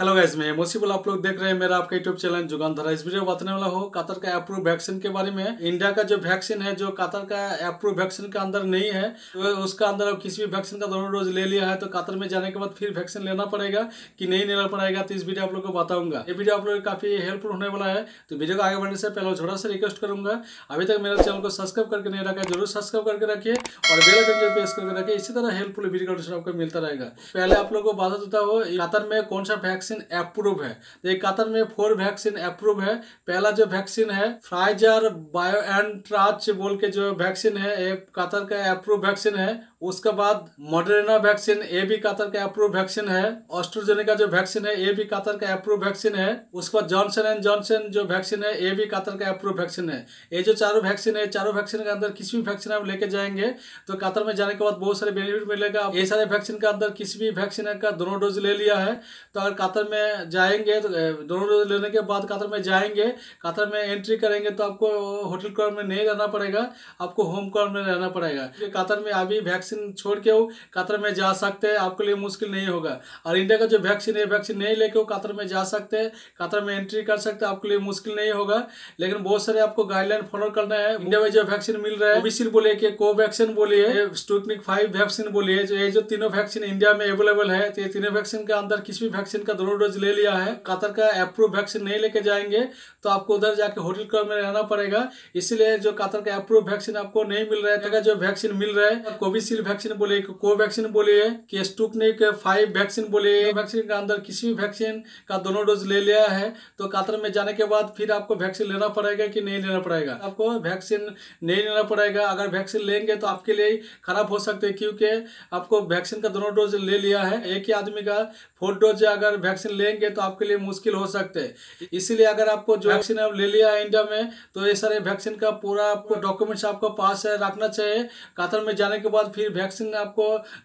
Hello guys, मैं मोसिबुल। आप लोग देख रहे हैं मेरा आपका यूट्यूब चैनल जुगानधारा। इस वीडियो में बताने वाला हूँ कतर का अप्रूव वैक्सीन के बारे में। इंडिया का जो वैक्सीन है जो कतर का अप्रूव वैक्सीन के अंदर नहीं है, तो उसका अंदर किसी भी वैक्सीन का दोनों डोज ले लिया है तो कतर में जाने के बाद फिर वैक्सीन लेना पड़ेगा कि नहीं लेना पड़ेगा, तो इस वीडियो आप लोग को बताऊंगा। ये वीडियो आप लोग काफी हेल्पफुल होने वाला है। तो वीडियो को आगे बढ़ने से पहले छोटा सा रिक्वेस्ट करूंगा, अभी तक मेरे चैनल को सब्सक्राइब करके नहीं रखा जरूर सब्सक्राइब करके रखिए और बेल आइकन जो प्रेस करके रखिए। इसी तरह हेल्पफुल वीडियो आपको मिलता रहेगा। पहले आप लोग को बता देता हूँ कतर में कौन सा वैक्सीन अप्रूव है। तो कतर में 4 वैक्सीन अप्रूव है। पहला जो वैक्सीन है फाइजर बायोएनट्राच बोल के जो वैक्सीन है ये कतर का अप्रूव वैक्सीन है। उसके बाद मॉडर्ना वैक्सीन, ये भी कतर का अप्रूव वैक्सीन है। एस्ट्राजेनेका जो वैक्सीन है ये भी कतर का अप्रूव वैक्सीन है। उसके बाद जॉनसन एंड जॉनसन जो वैक्सीन है ये भी कतर का अप्रूव वैक्सीन है। ये जो चारों वैक्सीन है, चारों वैक्सीन के अंदर किसी भी वैक्सीन आप लेके जाएंगे तो कतर में जाने के बाद बहुत सारे बेनिफिट मिलेगा। ये सारे वैक्सीन के अंदर किसी भी वैक्सीन का दोनों डोज ले लिया है तो अगर कतर में जाएंगे तो दोनों डोज लेने के बाद कतर में जाएंगे, कतर में एंट्री करेंगे तो आपको होटल क्वारंटाइन में नहीं रहना पड़ेगा, आपको होम क्वारंटाइन में रहना पड़ेगा। कतर में अभी वैक्सीन छोड़ के वो कतर में जा सकते हैं, आपके लिए मुश्किल नहीं होगा। और इंडिया का जो वैक्सीन है, वैक्सीन नहीं लेके वो कतर में जा सकते हैं, कतर में एंट्री कर सकते हैं, आपके लिए मुश्किल नहीं होगा। लेकिन बहुत सारे आपको गाइडलाइन फॉलो करना है। इंडिया में जो वैक्सीन मिल रहा है कोविशील्ड बोलिए कि कोवैक्सिन बोलिए, स्पुतनिक 5 वैक्सीन बोलिए, ये जो तीनों वैक्सीन इंडिया में अवेलेबल है तो ये तीनों वैक्सीन के अंदर किसी भी वैक्सीन का दोनों डोज ले लिया है। कतर का अप्रूव वैक्सीन नहीं लेके जाएंगे तो आपको उधर जाके होटल क्वारंटाइन में रहना पड़ेगा, इसलिए जो कतर का अप्रूव वैक्सीन आपको नहीं मिल रहा है। जो वैक्सीन मिल रहा है कोविशील्ड वैक्सीन बोलिए, कोवैक्सिन बोलिए कि स्पुतनिक 5 वैक्सीन बोलिए, वैक्सीन के अंदर किसी भी वैक्सीन का दोनों डोज ले लिया है तो कतर में जाने के बाद फिर आपको वैक्सीन लेना पड़ेगा कि नहीं लेना पड़ेगा। आपको वैक्सीन नहीं लेना पड़ेगा। अगर वैक्सीन लेंगे तो आपके लिए खराब हो सकते हैं क्योंकि आपको वैक्सीन का दोनों डोज ले लिया है। एक ही आदमी का 4 डोज अगर वैक्सीन लेंगे तो आपके लिए मुश्किल हो सकते हैं, इसीलिए अगर आपको जो वैक्सीन आप ले लिया है इंडिया में तो ये सारे वैक्सीन का पूरा आपको डॉक्यूमेंट्स आपको पास रखना चाहिए। कतर में जाने के बाद फिर वैक्सीन आपको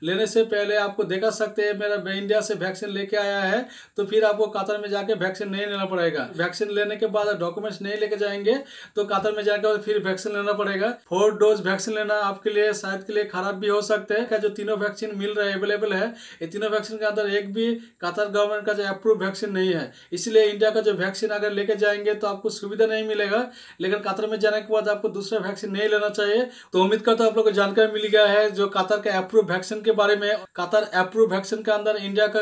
लेने से पहले आपको देखा सकते हैं मेरा इंडिया से वैक्सीन लेके आया है तो फिर आपको कतर में जाके वैक्सीन नहीं लेना पड़ेगा। वैक्सीन लेने के बाद डॉक्यूमेंट्स नहीं लेके जाएंगे तो कतर में जाने के बाद फिर वैक्सीन लेना पड़ेगा। 4 डोज वैक्सीन लेना आपके लिए शायद के लिए खराब भी हो सकते हैं। जो तीनों वैक्सीन मिल रहा है अवेलेबल है, ये तीनों वैक्सीन के अंदर एक भी कतर गवर्नमेंट का जो अप्रूव वैक्सीन नहीं है, इसलिए इंडिया का जो वैक्सीन अगर लेके जाएंगे तो आपको सुविधा नहीं मिलेगा। लेकिन कतर में जाने के बाद आपको दूसरा वैक्सीन नहीं लेना चाहिए। तो उम्मीद करता हूं आप लोग को जानकारी मिल गया है जो कतर का अप्रूव वैक्सीन के बारे में। कतर अप्रूव वैक्सीन के अंदर इंडिया का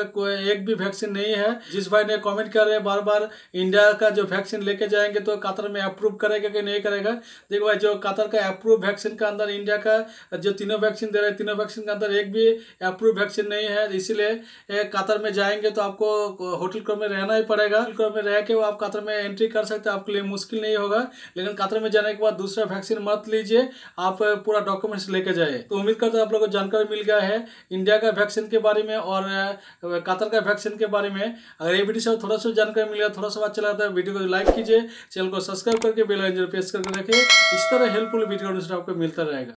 एक भी वैक्सीन नहीं है। जिस भाई ने कमेंट कर रहे बार बार इंडिया का जो वैक्सीन लेके जाएंगे तो कतर में अप्रूव करेगा कि नहीं करेगा, देखो भाई जो कतर का अप्रूव वैक्सीन के अंदर इंडिया का जो तीनों वैक्सीन दे रहे हैं तीनों वैक्सीन के अंदर एक भी अप्रूव वैक्सीन नहीं है, इसीलिए कतर में जाएंगे तो आपको होटल क्वारंटाइन में रहना ही पड़ेगा। होटल क्वारंटाइन में रह के वो आप कतर में एंट्री कर सकते हैं, आपके लिए मुश्किल नहीं होगा। लेकिन कतर में जाने के बाद दूसरा वैक्सीन मत लीजिए, आप पूरा डॉक्यूमेंट्स लेके जाए। तो उम्मीद करता हूँ आप लोगों को जानकारी मिल गया है इंडिया का वैक्सीन के बारे में और कतर का वैक्सीन के बारे में। अगर ये वीडियो से थोड़ा सा जानकारी मिल गया, थोड़ा सा अच्छा लगता है, वीडियो को लाइक कीजिए, चैनल को सब्सक्राइब करके बेल आइकन प्रेस करके रखें। इस तरह हेल्पफुल वीडियो आपको मिलता रहेगा।